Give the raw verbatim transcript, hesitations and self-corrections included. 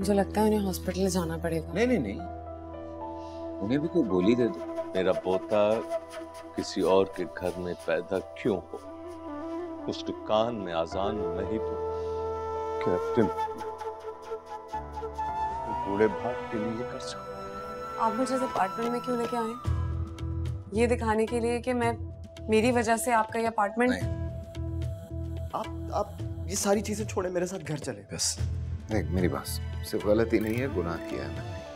मुझे लगता है उन्हें हॉस्पिटल जाना पड़ेगा। नहीं नहीं नहीं, उन्हें भी कोई गोली दे दो। मेरा पोता किसी और के घर में पैदा क्यों हो, उसके कान में आजान नहीं तो कैप्टन बूढ़े बाप के लिए कर सकते। आप मुझे अपार्टमेंट में क्यों लेके आए? ये दिखाने के लिए कि मैं मेरी वजह से आपका ये अपार्टमेंट। आप आप ये सारी चीजें छोड़े, मेरे साथ घर चले। बस देख मेरी बात, सिर्फ गलती नहीं है, गुनाह किया है मैंने।